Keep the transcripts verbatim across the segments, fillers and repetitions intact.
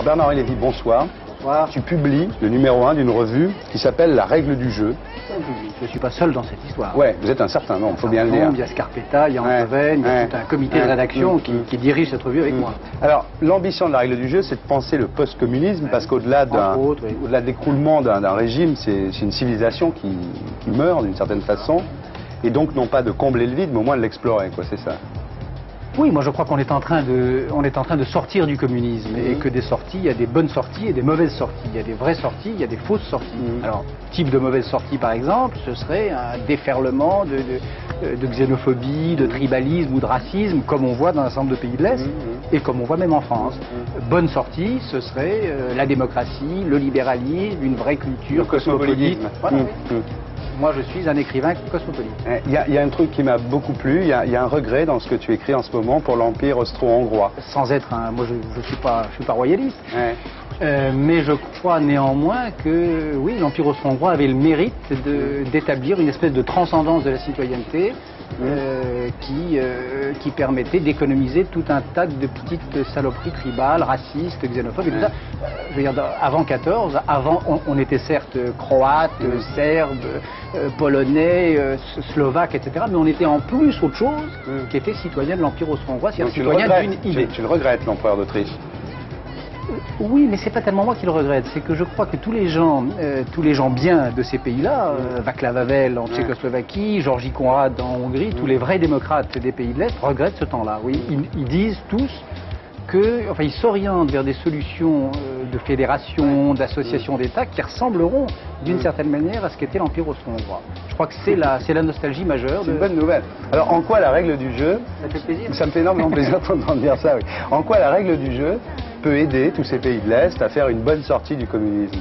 Alors Bernard-Henri Lévy, bonsoir. Bonsoir. Tu publies le numéro un d'une revue qui s'appelle La règle du jeu. Je ne suis pas seul dans cette histoire. Oui, vous êtes un certain nombre, il faut bien le dire. Il y a Scarpetta, il y a Enlevene, ouais, il y a ouais, tout un comité ouais, de rédaction ouais, qui, ouais. qui dirige cette revue avec ouais. moi. Alors, l'ambition de La règle du jeu, c'est de penser le post-communisme, ouais, parce qu'au-delà oui. d'écroulement d'un régime, c'est une civilisation qui, qui meurt d'une certaine façon, et donc non pas de combler le vide, mais au moins de l'explorer, quoi, c'est ça. Oui, moi je crois qu'on est, est en train de sortir du communisme mmh. et que des sorties, il y a des bonnes sorties et des mauvaises sorties. Il y a des vraies sorties, il y a des fausses sorties. Mmh. Alors, type de mauvaise sortie par exemple, ce serait un déferlement de, de, de xénophobie, de tribalisme ou de racisme, comme on voit dans un certain nombre de pays de l'Est mmh. et comme on voit même en France. Mmh. Bonne sortie, ce serait euh, la démocratie, le libéralisme, une vraie culture, le cosmopolitisme. Voilà, mmh. oui. mmh. Moi, je suis un écrivain cosmopolite. Il y a, il y a un truc qui m'a beaucoup plu, il y, a, il y a un regret dans ce que tu écris en ce moment pour l'Empire austro-hongrois. Sans être un... Moi, je ne je suis, suis pas royaliste. Ouais. Euh, mais je crois néanmoins que, oui, l'Empire austro-hongrois avait le mérite d'établir une espèce de transcendance de la citoyenneté mmh. euh, qui, euh, qui permettait d'économiser tout un tas de petites saloperies tribales, racistes, xénophobes et tout mmh. ça. Je veux dire, avant quatorze, avant, on, on était certes croates, mmh. serbes, euh, polonais, euh, slovaques, et cetera, mais on était en plus autre chose mmh. qui était citoyen de l'Empire austro-hongrois, c'est-à-dire citoyen d'une idée. Tu, tu le regrettes, l'empereur d'Autriche? Oui, mais c'est pas tellement moi qui le regrette, c'est que je crois que tous les gens, euh, tous les gens bien de ces pays-là, euh, Vaclav Havel en Tchécoslovaquie, Georgy Conrad en Hongrie, tous les vrais démocrates des pays de l'Est regrettent ce temps-là. Oui, ils, ils disent tous que, enfin, ils s'orientent vers des solutions euh, de fédération, d'associations d'État qui ressembleront d'une certaine manière à ce qu'était l'Empire austro-hongrois. Je crois que c'est la, la nostalgie majeure. De... C'est une bonne nouvelle. Alors, en quoi la règle du jeu... Ça te fait plaisir. Ça me fait énormément plaisir d'entendre dire ça, oui. En quoi la règle du jeu peut aider tous ces pays de l'Est à faire une bonne sortie du communisme?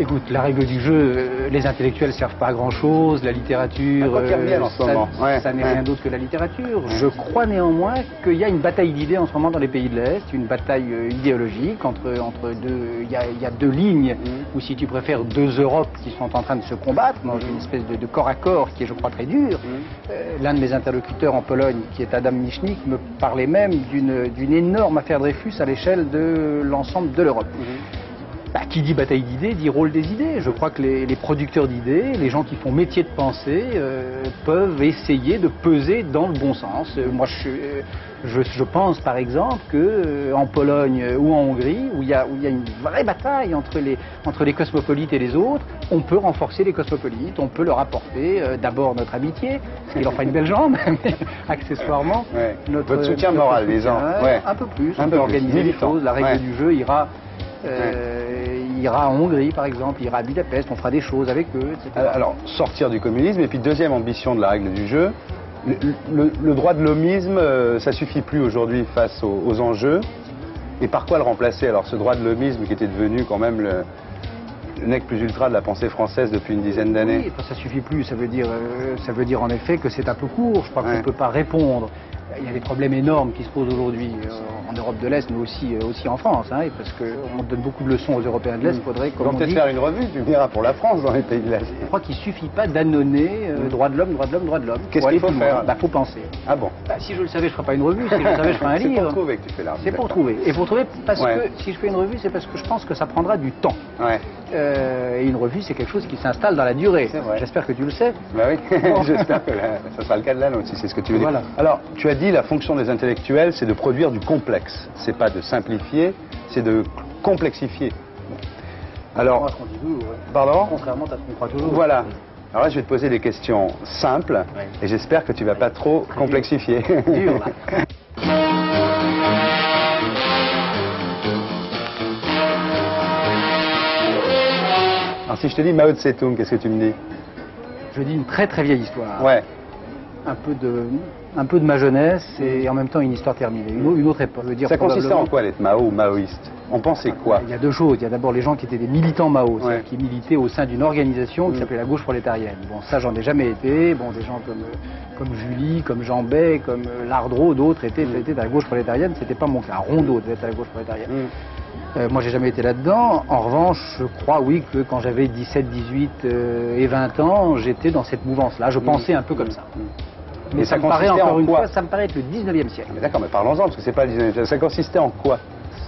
Écoute, la règle du jeu, les intellectuels ne servent pas à grand-chose, la littérature, euh, bien, en ce moment. ça, ouais, ça n'est ouais. rien d'autre que la littérature. Je crois néanmoins qu'il y a une bataille d'idées en ce moment dans les pays de l'Est, une bataille idéologique entre, entre deux... Il y a, y a deux lignes, mm. ou si tu préfères, deux Europes qui sont en train de se combattre, dans mm. une espèce de, de corps à corps qui est, je crois, très dur. Mm. Euh, L'un de mes interlocuteurs en Pologne, qui est Adam Michnik, me parlait même d'une énorme affaire Dreyfus à l'échelle de l'ensemble de l'Europe. Mm. Bah, qui dit bataille d'idées, dit rôle des idées. Je crois que les, les producteurs d'idées, les gens qui font métier de pensée, euh, peuvent essayer de peser dans le bon sens. Euh, moi, je, je, je pense, par exemple, qu'en euh, Pologne euh, ou en Hongrie, où il y, y a une vraie bataille entre les, entre les cosmopolites et les autres, on peut renforcer les cosmopolites, on peut leur apporter euh, d'abord notre amitié, ce qui leur fera une belle jambe, mais accessoirement, ouais. notre, votre soutien notre moral, soutien, disons. Ouais. Un peu plus, un on peu peut plus. organiser les choses, la règle ouais. du jeu ira... Euh, ouais. ira en Hongrie par exemple, ira à Budapest, on fera des choses avec eux, et cetera. Alors, sortir du communisme, et puis deuxième ambition de la règle du jeu, le, le, le droit de l'homisme, euh, ça suffit plus aujourd'hui face aux, aux enjeux, et par quoi le remplacer? Alors ce droit de l'homisme qui était devenu quand même le... le nec plus ultra de la pensée française depuis une dizaine d'années. Oui, ça suffit plus, ça veut dire, euh, ça veut dire en effet que c'est un peu court, je crois ouais. qu'on ne peut pas répondre. Il y a des problèmes énormes qui se posent aujourd'hui euh, en Europe de l'Est, mais aussi, euh, aussi en France, hein, et parce qu'on donne beaucoup de leçons aux Européens de l'Est, il faudrait... Comme on peut-être faire une revue, tu me diras, pour la France dans les pays de l'Est. Je crois qu'il ne suffit pas d'annoncer euh, droit de l'homme, droit de l'homme, droit de l'homme. Qu'est-ce qu'il faut faire? Il bah, faut penser. Ah bon? Bah, si je le savais, je ne ferais pas une revue, si je le savais, je ferais un livre. C'est pour trouver que tu fais la revue. C'est pour trouver. Et pour trouver, parce ouais. que si je fais une revue, c'est parce que je pense que ça prendra du temps. Ouais. Euh, et une revue, c'est quelque chose qui s'installe dans la durée. J'espère que tu le sais. Bah oui, j'espère que la... ça sera le cas de la nôtre, si c'est ce que tu veux dire. Voilà. Alors, tu as dit la fonction des intellectuels, c'est de produire du complexe. C'est pas de simplifier, c'est de complexifier. Alors, pardon ? Contrairement à ce qu'on croit toujours. Voilà. Alors là, je vais te poser des questions simples, oui. et j'espère que tu vas oui. pas trop complexifier. Dur, là. Alors si je te dis Mao Zedong, qu'est-ce que tu me dis? Je dis une très très vieille histoire. Ouais. Un peu de, un peu de ma jeunesse et en même temps une histoire terminée. Une, une autre époque. Je veux dire, ça consistait en quoi d'être Mao ou maoïste? On pensait quoi? Il y a deux choses. Il y a d'abord les gens qui étaient des militants Mao, ouais. qui militaient au sein d'une organisation qui mmh. s'appelait la Gauche prolétarienne. Bon, ça j'en ai jamais été. Bon, des gens comme, comme Julie, comme Jean Bay, comme Lardreau, d'autres étaient, mmh. étaient à la Gauche prolétarienne. C'était pas mon cas. Rondeau devait être à la Gauche prolétarienne. Mmh. Euh, moi, j'ai jamais été là-dedans. En revanche, je crois, oui, que quand j'avais dix-sept, dix-huit euh, et vingt ans, j'étais dans cette mouvance-là. Je pensais un peu comme ça. Mais ça, ça me paraît, encore en une fois, ça me paraît être le dix-neuvième siècle. D'accord, mais parlons-en, parce que c'est pas le dix-neuvième siècle. Ça consistait en quoi?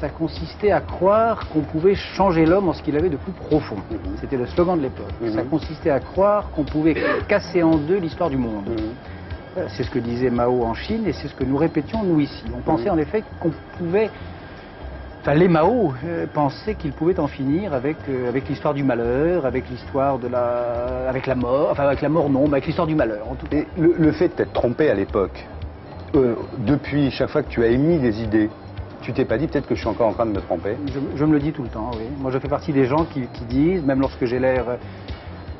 ça consistait à croire qu'on pouvait changer l'homme en ce qu'il avait de plus profond. Mmh. C'était le slogan de l'époque. Mmh. Ça consistait à croire qu'on pouvait casser en deux l'histoire du monde. Mmh. C'est ce que disait Mao en Chine et c'est ce que nous répétions nous ici. On pensait mmh. en effet qu'on pouvait... Enfin, les Mao euh, pensaient qu'ils pouvaient en finir avec, euh, avec l'histoire du malheur, avec l'histoire de la... avec la mort, enfin avec la mort non, mais avec l'histoire du malheur en tout cas. Et le, le fait de t'être trompé à l'époque, euh, depuis chaque fois que tu as émis des idées, tu t'es pas dit peut-être que je suis encore en train de me tromper? Je, je me le dis tout le temps, oui. Moi je fais partie des gens qui, qui disent, même lorsque j'ai l'air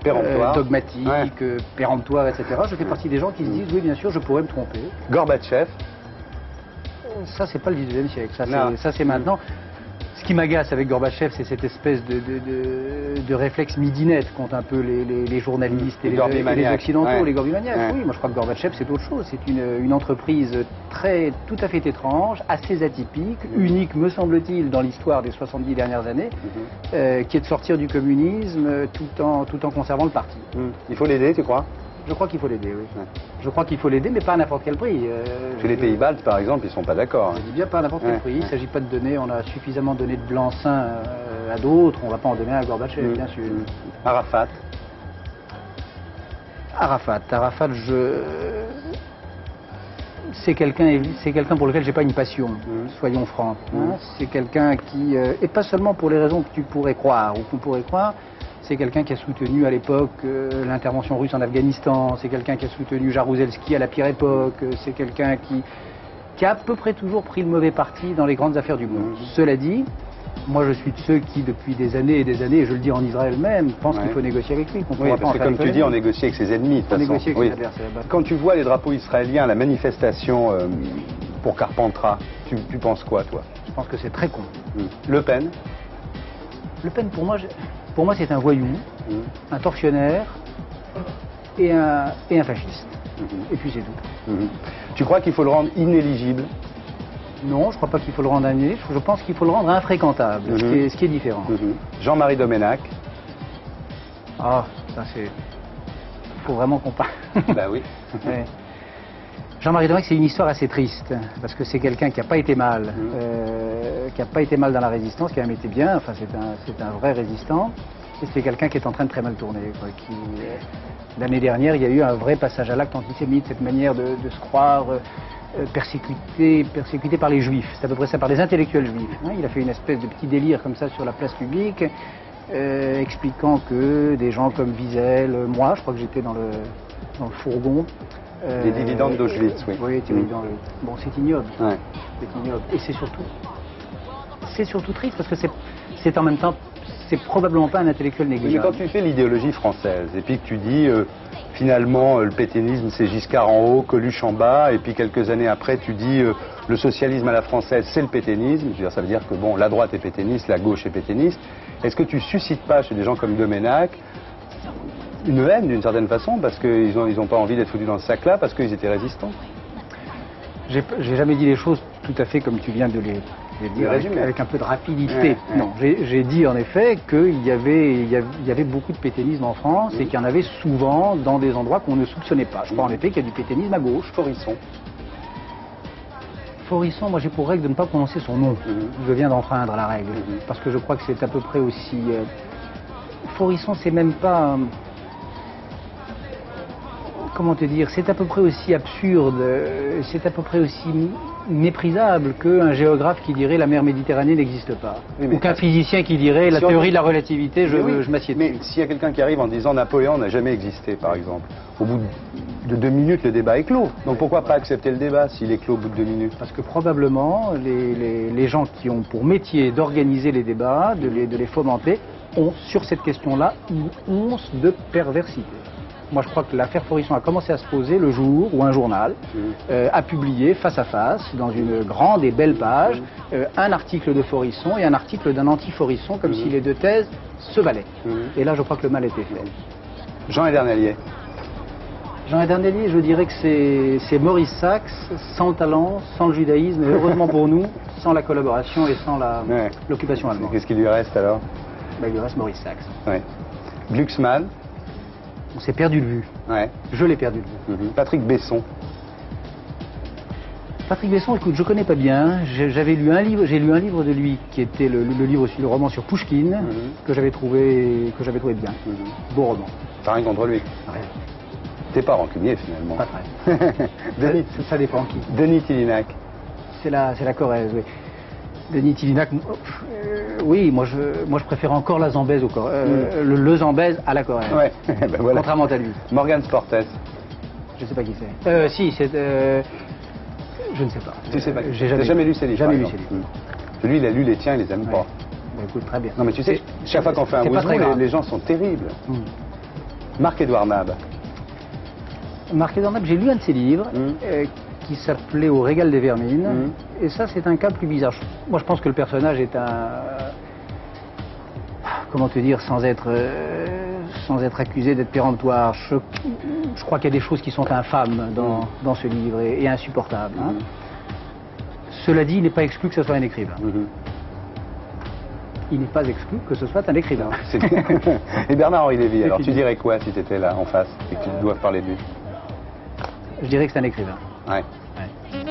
euh, dogmatique, ouais. euh, péremptoire, et cetera, je fais partie des gens qui se disent, oui bien sûr je pourrais me tromper. Gorbatchev? Ça, c'est pas le dix-neuvième siècle, ça c'est maintenant. Ce qui m'agace avec Gorbatchev, c'est cette espèce de, de, de, de réflexe midinette qu'ont un peu les, les, les journalistes et les, les, les, les occidentaux, ouais. les gorbimaniacs. Ouais. Oui, moi je crois que Gorbatchev, c'est autre chose. C'est une, une entreprise très, tout à fait étrange, assez atypique, unique, me semble-t-il, dans l'histoire des soixante-dix dernières années, mm-hmm. euh, qui est de sortir du communisme tout en, tout en conservant le parti. Mm. Il faut l'aider, tu crois? Je crois qu'il faut l'aider, oui. Ouais. Je crois qu'il faut l'aider, mais pas à n'importe quel prix. Euh, Chez les pays baltes, par exemple, ils ne sont pas d'accord. Hein. Je dis bien pas à n'importe ouais. quel prix. Il ne s'agit pas de donner, on a suffisamment donné de blanc-seing euh, à d'autres, on ne va pas en donner à Gorbatchev, mmh. bien sûr. Mmh. Arafat. Arafat. Arafat, je... c'est quelqu'un quelqu'un pour lequel j'ai pas une passion, mmh. soyons francs. Mmh. Hein. C'est quelqu'un qui... Euh... Et pas seulement pour les raisons que tu pourrais croire ou qu'on pourrait croire. C'est quelqu'un qui a soutenu à l'époque euh, l'intervention russe en Afghanistan, c'est quelqu'un qui a soutenu Jarouzelski à la pire époque, euh, c'est quelqu'un qui, qui a à peu près toujours pris le mauvais parti dans les grandes affaires du monde. Mmh. Cela dit, moi je suis de ceux qui depuis des années et des années, et je le dis en Israël même, pensent ouais. qu'il faut négocier avec lui. Qu'on oui, parce que comme tu dis, on négocie avec ses ennemis. De on façon. Négocie avec oui. ses adversaires. Quand tu vois les drapeaux israéliens à la manifestation euh, pour Carpentras, tu, tu penses quoi toi? Je pense que c'est très con. Mmh. Le Pen Le Pen pour moi... Je... Pour moi, c'est un voyou, mmh. un tortionnaire et un, et un fasciste. Mmh. Et puis c'est tout. Mmh. Tu crois qu'il faut le rendre inéligible? Non, je ne crois pas qu'il faut le rendre inéligible. Je pense qu'il faut le rendre infréquentable, mmh. ce, qui est, ce qui est différent. Mmh. Jean-Marie Doménac. Ah, ça c'est... Il faut vraiment qu'on parle. Bah oui. Ouais. Jean-Marie Doménac, c'est une histoire assez triste, parce que c'est quelqu'un qui n'a pas été mal, mmh. euh, qui n'a pas été mal dans la résistance, qui a même été bien, enfin c'est un, un vrai résistant, et c'est quelqu'un qui est en train de très mal tourner. L'année dernière, il y a eu un vrai passage à l'acte antisémite, cette manière de, de se croire euh, persécuté, persécuté par les juifs, c'est à peu près ça, par les intellectuels juifs. Hein. Il a fait une espèce de petit délire comme ça sur la place publique, euh, expliquant que des gens comme Wiesel, moi, je crois que j'étais dans le, dans le fourgon, les dividendes d'Auschwitz, oui. Oui, les dividendes. Bon, c'est ignoble. Ouais. C'est ignoble. Et c'est surtout, c'est surtout triste parce que c'est en même temps, c'est probablement pas un intellectuel négligeable. Mais quand tu fais l'idéologie française et puis que tu dis euh, finalement euh, le pétainisme c'est Giscard en haut, Coluche en bas, et puis quelques années après tu dis euh, le socialisme à la française c'est le pétainisme, je veux dire, ça veut dire que bon, la droite est pétainiste, la gauche est pétainiste. Est-ce que tu suscites pas chez des gens comme Doménac une haine d'une certaine façon, parce qu'ils n'ont ils ont pas envie d'être foutus dans ce sac-là, parce qu'ils étaient résistants? J'ai jamais dit les choses tout à fait comme tu viens de les, les dire, avec, avec un peu de rapidité. Ouais, non, ouais. J'ai dit en effet qu'il y avait, il y avait, il y avait beaucoup de pétainisme en France, mmh. et qu'il y en avait souvent dans des endroits qu'on ne soupçonnait pas. Je crois mmh. en effet qu'il y a du pétainisme à gauche. Faurisson. Faurisson, moi j'ai pour règle de ne pas prononcer son nom. Mmh. Je viens d'enfreindre à la règle, mmh. parce que je crois que c'est à peu près aussi... Euh... Faurisson, c'est même pas... Comment te dire, c'est à peu près aussi absurde, euh, c'est à peu près aussi méprisable qu'un géographe qui dirait la mer Méditerranée n'existe pas. Oui, ou qu'un physicien qui dirait la si théorie on... de la relativité, je, oui, je m'assieds dessus. Mais s'il y a quelqu'un qui arrive en disant Napoléon n'a jamais existé, par exemple, au bout de deux minutes, le débat est clos. Donc pourquoi pas accepter le débat s'il est clos au bout de deux minutes? Parce que probablement, les, les, les gens qui ont pour métier d'organiser les débats, de les, de les fomenter, ont sur cette question-là une once de perversité. Moi, je crois que l'affaire Faurisson a commencé à se poser le jour où un journal euh, a publié face à face, dans une grande et belle page, euh, un article de Faurisson et un article d'un anti-Faurisson, comme si les deux thèses se valaient. Et là, je crois que le mal était fait. Jean Edern Hallier. Jean Edern Hallier, je dirais que c'est Maurice Sachs, sans talent, sans le judaïsme, et heureusement pour nous, sans la collaboration et sans l'occupation allemande. Qu'est-ce qui lui reste alors? Ben, il lui reste Maurice Sachs. Ouais. Glucksmann. On s'est perdu de vue. Ouais. Je l'ai perdu de vue. Mmh. Patrick Besson. Patrick Besson, écoute, je ne connais pas bien. J'avais lu un livre, j'ai lu un livre de lui qui était le, le livre sur le roman sur Pouchkine, mm-hmm. que j'avais trouvé, que j'avais trouvé bien. Mm-hmm. Beau roman. T'as rien contre lui. Rien. T'es pas rancunier finalement. Pas très. Denis, ça, ça dépend qui. Denis Tillinac. C'est la, c'est la Corrèze, oui. Denis Tillinac, euh, oui, moi je, moi je préfère encore la Zambèze au Corrèze, euh, mm. le, le Zambèze à la Corrèze. Ouais. ben voilà. Contrairement à lui. Morgan Sportes. Je ne sais pas qui c'est. Euh, si, c'est. Euh... Je ne sais pas. Tu ne sais pas. J'ai jamais, jamais lu ses livres. Jamais lu ses livres. Mmh. Lui, il a lu les tiens, il les aime ouais. pas. Bah, écoute, très bien. Non, mais tu sais, chaque fois qu'on fait un Wouhou, les, les gens sont terribles. Mmh. Marc Edouard Nabe. Marc Edouard Nabe, j'ai lu un de ses livres mmh. euh, qui s'appelait Au régal des vermines. Mmh. Et ça, c'est un cas plus bizarre. Moi, je pense que le personnage est un. Comment te dire, sans être. Euh... sans être accusé d'être péremptoire. Je, je crois qu'il y a des choses qui sont infâmes dans, mmh. dans ce livre et, et insupportables. Hein. Mmh. Cela dit, il n'est pas exclu que ce soit un écrivain. Mmh. Il n'est pas exclu que ce soit un écrivain. Et Bernard-Henri Lévy, alors tu dirais quoi si tu étais là en face et que tu euh... dois parler de lui? Je dirais que c'est un écrivain. Ouais. Ouais.